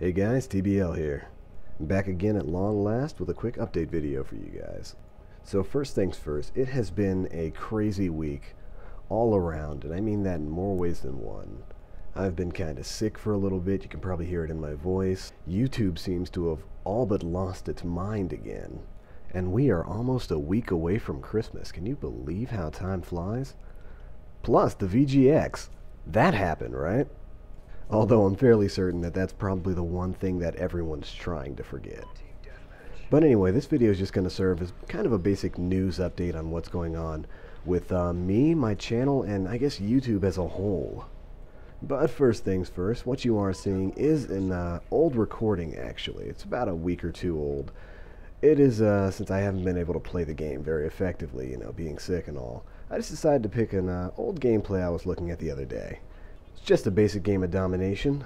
Hey guys, TBL here. Back again at long last with a quick update video for you guys. So first things first, it has been a crazy week all around, and I mean that in more ways than one. I've been kind of sick for a little bit, you can probably hear it in my voice. YouTube seems to have all but lost its mind again. And we are almost a week away from Christmas. Can you believe how time flies? Plus the VGX. That happened, right? Although I'm fairly certain that that's probably the one thing that everyone's trying to forget. But anyway, this video is just going to serve as kind of a basic news update on what's going on with me, my channel, and I guess YouTube as a whole. But first things first, what you are seeing is an old recording, actually. It's about a week or two old. It is, since I haven't been able to play the game very effectively, you know, being sick and all, I just decided to pick an old gameplay I was looking at the other day. It's just a basic game of domination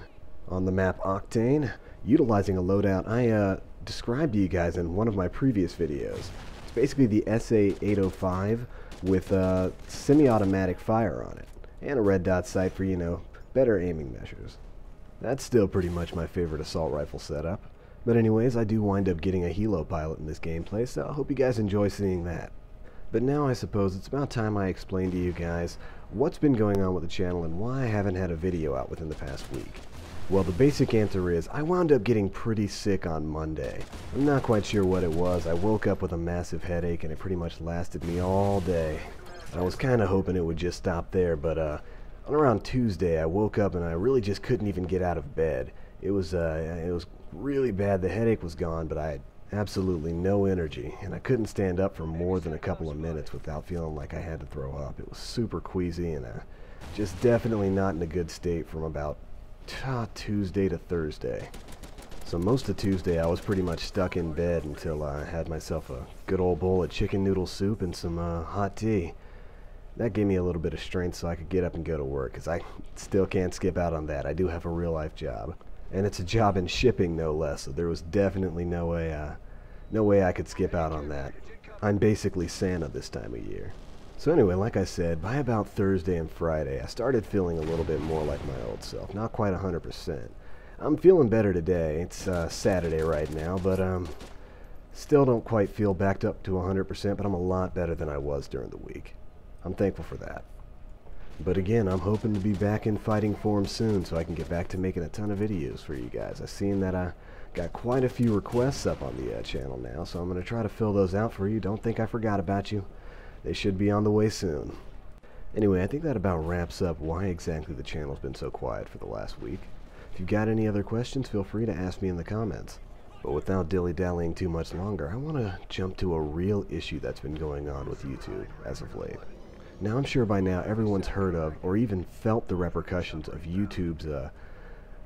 on the map Octane, utilizing a loadout I described to you guys in one of my previous videos. It's basically the SA-805 with a semi-automatic fire on it, and a red dot sight for, you know, better aiming measures. That's still pretty much my favorite assault rifle setup. But anyways, I do wind up getting a Helo Pilot in this gameplay, so I hope you guys enjoy seeing that. But now I suppose it's about time I explain to you guys what's been going on with the channel and why I haven't had a video out within the past week. Well, the basic answer is I wound up getting pretty sick on Monday. I'm not quite sure what it was. I woke up with a massive headache and it pretty much lasted me all day. I was kind of hoping it would just stop there, but on around Tuesday I woke up and I really just couldn't even get out of bed. It was really bad. The headache was gone, but I had absolutely no energy, and I couldn't stand up for more than a couple of minutes without feeling like I had to throw up. It was super queasy, and just definitely not in a good state from about Tuesday to Thursday. So most of Tuesday I was pretty much stuck in bed until I had myself a good old bowl of chicken noodle soup and some hot tea. That gave me a little bit of strength so I could get up and go to work, because I still can't skip out on that. I do have a real-life job. And it's a job in shipping, no less, so there was definitely no way I could skip out on that. I'm basically Santa this time of year. So anyway, like I said, by about Thursday and Friday, I started feeling a little bit more like my old self, not quite 100%. I'm feeling better today. It's Saturday right now, but still don't quite feel backed up to 100%, but I'm a lot better than I was during the week. I'm thankful for that. But again, I'm hoping to be back in fighting form soon so I can get back to making a ton of videos for you guys. I've seen that I got quite a few requests up on the channel now, so I'm going to try to fill those out for you. Don't think I forgot about you. They should be on the way soon. Anyway, I think that about wraps up why exactly the channel's been so quiet for the last week. If you've got any other questions, feel free to ask me in the comments. But without dilly-dallying too much longer, I want to jump to a real issue that's been going on with YouTube as of late. Now, I'm sure by now everyone's heard of or even felt the repercussions of YouTube's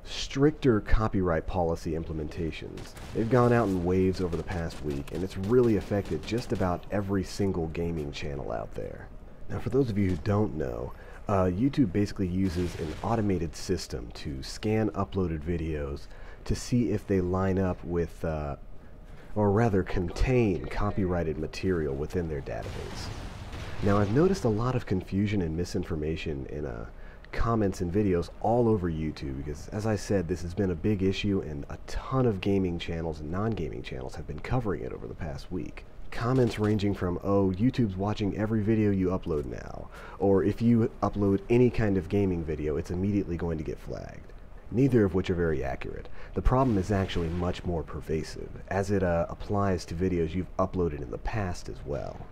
stricter copyright policy implementations. They've gone out in waves over the past week, and it's really affected just about every single gaming channel out there. Now, for those of you who don't know, YouTube basically uses an automated system to scan uploaded videos to see if they line up with, or rather contain copyrighted material within their database. Now, I've noticed a lot of confusion and misinformation in comments and videos all over YouTube because, as I said, this has been a big issue and a ton of gaming channels and non-gaming channels have been covering it over the past week. Comments ranging from, oh, YouTube's watching every video you upload now, or if you upload any kind of gaming video, it's immediately going to get flagged. Neither of which are very accurate. The problem is actually much more pervasive, as it applies to videos you've uploaded in the past as well.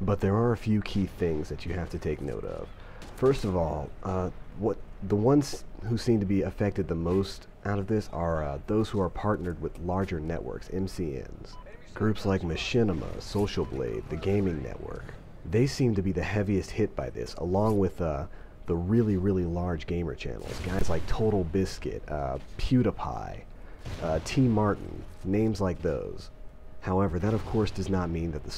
But there are a few key things that you have to take note of. First of all, the ones who seem to be affected the most out of this are those who are partnered with larger networks, MCNs. Groups like Machinima, Social Blade, The Gaming Network. They seem to be the heaviest hit by this, along with the really, really large gamer channels. Guys like TotalBiscuit, PewDiePie, T. Martin, names like those. However, that of course does not mean that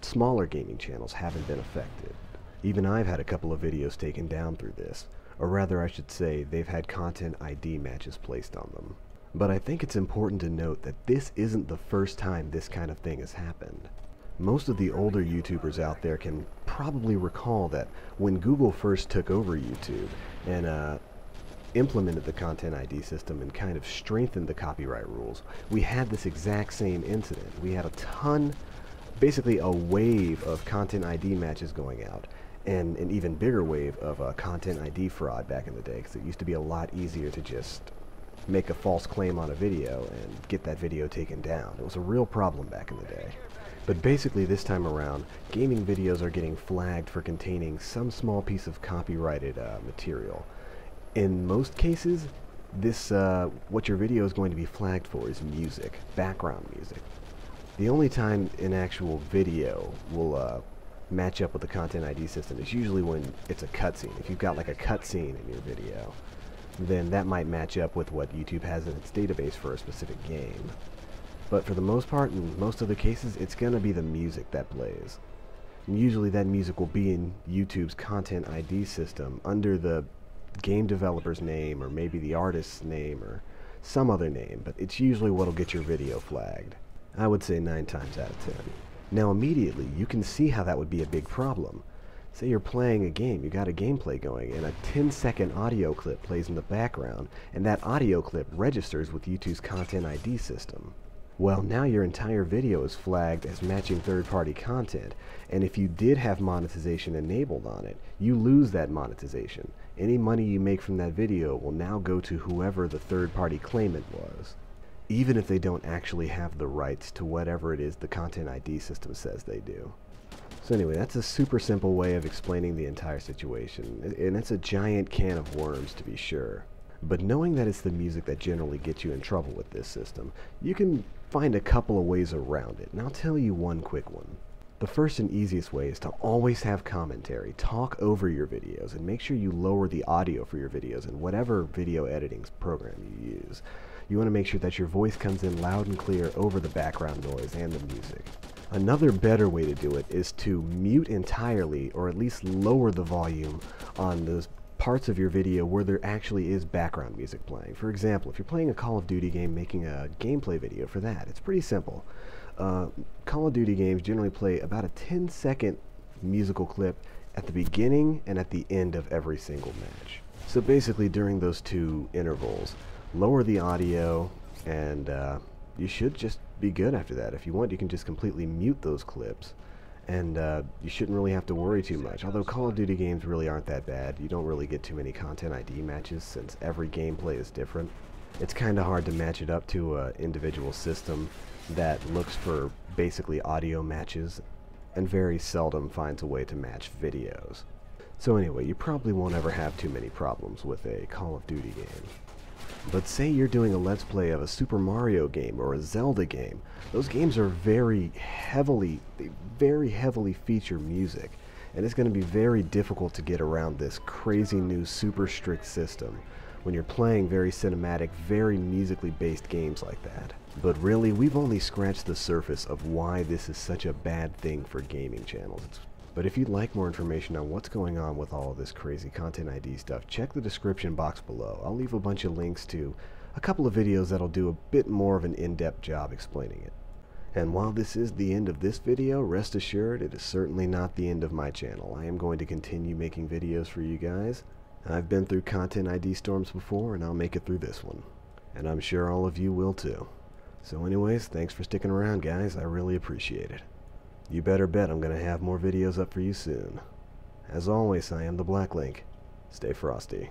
smaller gaming channels haven't been affected. Even I've had a couple of videos taken down through this, or rather I should say they've had Content ID matches placed on them. But I think it's important to note that this isn't the first time this kind of thing has happened. Most of the older YouTubers out there can probably recall that when Google first took over YouTube and implemented the Content ID system and kind of strengthened the copyright rules, we had this exact same incident. We had a ton, basically a wave of Content ID matches going out, and an even bigger wave of Content ID fraud back in the day, because it used to be a lot easier to just make a false claim on a video and get that video taken down. It was a real problem back in the day. But basically this time around, gaming videos are getting flagged for containing some small piece of copyrighted material. In most cases, this what your video is going to be flagged for is music, background music. The only time an actual video will match up with the Content ID system is usually when it's a cutscene. If you've got like a cutscene in your video, then that might match up with what YouTube has in its database for a specific game. But for the most part, in most other cases, it's going to be the music that plays. And usually that music will be in YouTube's Content ID system under the game developer's name, or maybe the artist's name, or some other name, but it's usually what'll get your video flagged. I would say 9 times out of 10. Now immediately, you can see how that would be a big problem. Say you're playing a game, you got a gameplay going, and a 10-second audio clip plays in the background, and that audio clip registers with YouTube's Content ID system. Well, now your entire video is flagged as matching third-party content, and if you did have monetization enabled on it, you lose that monetization. Any money you make from that video will now go to whoever the third-party claimant was, even if they don't actually have the rights to whatever it is the Content ID system says they do. So anyway, that's a super simple way of explaining the entire situation, and it's a giant can of worms to be sure. But knowing that it's the music that generally gets you in trouble with this system, you can find a couple of ways around it, and I'll tell you one quick one. The first and easiest way is to always have commentary. Talk over your videos, and make sure you lower the audio for your videos in whatever video editing program you use. You want to make sure that your voice comes in loud and clear over the background noise and the music. Another better way to do it is to mute entirely, or at least lower the volume on those parts of your video where there actually is background music playing. For example, if you're playing a Call of Duty game, making a gameplay video for that, it's pretty simple. Call of Duty games generally play about a 10-second musical clip at the beginning and at the end of every single match. So basically during those two intervals, lower the audio, and you should just be good after that. If you want, you can just completely mute those clips, and you shouldn't really have to worry too much. Although Call of Duty games really aren't that bad. You don't really get too many Content ID matches since every gameplay is different. It's kind of hard to match it up to an individual system that looks for basically audio matches and very seldom finds a way to match videos. So anyway, you probably won't ever have too many problems with a Call of Duty game. But say you're doing a Let's Play of a Super Mario game or a Zelda game. Those games are they very heavily feature music, and it's going to be very difficult to get around this crazy new super strict system when you're playing very cinematic, very musically based games like that. But really, we've only scratched the surface of why this is such a bad thing for gaming channels. But if you'd like more information on what's going on with all of this crazy Content ID stuff, check the description box below. I'll leave a bunch of links to a couple of videos that'll do a bit more of an in-depth job explaining it. And while this is the end of this video, rest assured it is certainly not the end of my channel. I am going to continue making videos for you guys. I've been through Content ID storms before, and I'll make it through this one. And I'm sure all of you will too. So anyways, thanks for sticking around, guys. I really appreciate it. You better bet I'm going to have more videos up for you soon. As always, I am TheBlackLink. Stay frosty.